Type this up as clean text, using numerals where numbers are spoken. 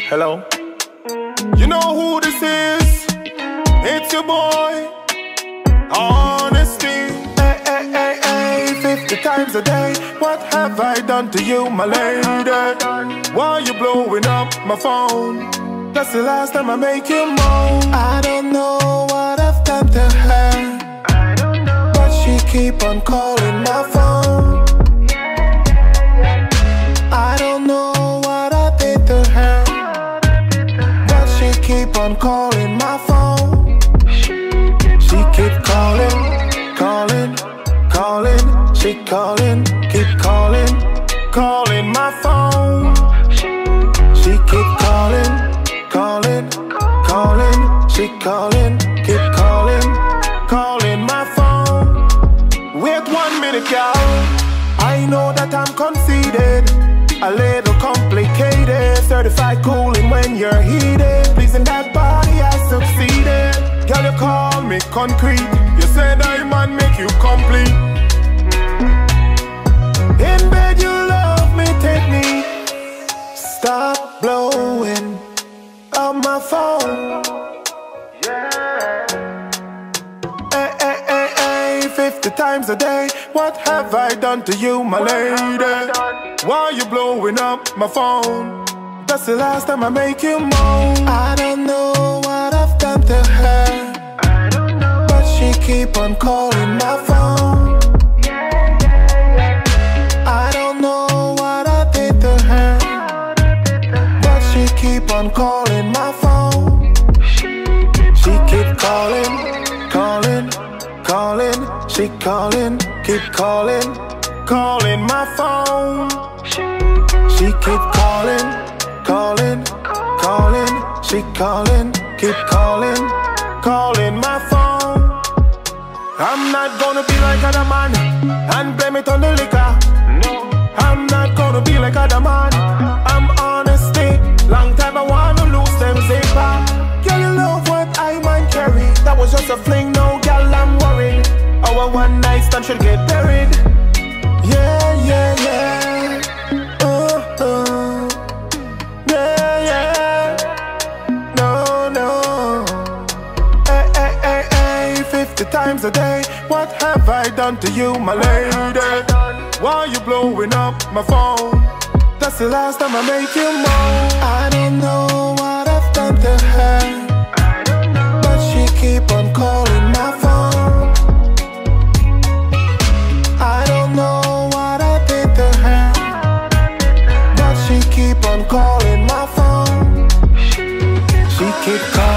Hello? You know who this is? It's your boy, Honesty. Hey, hey, hey, hey, 50 times a day. What have I done to you, my lady? Why you blowing up my phone? That's the last time I make you moan. I don't know what I've done to her. I don't know. But she keep on calling my phone. I don't know what I did to her. But she keep on calling my phone. She keep calling, calling, calling. She calling, keep calling, calling my phone. She keep calling, calling, calling. She calling, keep calling, calling my phone. Wait 1 minute, girl. I know that I'm conceited, a little complicated, certified cooling when you're heated. Pleasing that body, I succeeded. Girl, you call me concrete. You said I man make you complete. In bed you love me, take me. Stop blowing up my phone. Hey, hey, hey, hey, 50 times a day. What have I done to you, my lady? Why you blowing up my phone? That's the last time I make you moan. I don't know what I've done to her. I don't know. But she keep on calling my phone. Yeah, yeah, yeah. I don't know what I did to her. But she keep on calling my phone. She keep calling, calling, calling. She calling, keep calling, calling my phone. She keep calling, calling, calling. She calling, keep calling, calling my phone. I'm not gonna be like other man and blame it on the liquor. No, I'm not gonna be like other man. I'm honesty. Long time I wanna lose them zipper. Girl, you love what I might carry. That was just a fling, no girl, I'm worried. Our one night stand should get buried. Yeah, yeah, yeah. Times a day, what have I done to you, my lady? Why you blowing up my phone? That's the last time I make you moan. I don't know what I've done to her. I don't know. But she keep on calling my phone. I don't know what I did to her. But she keep on calling my phone. She keep calling.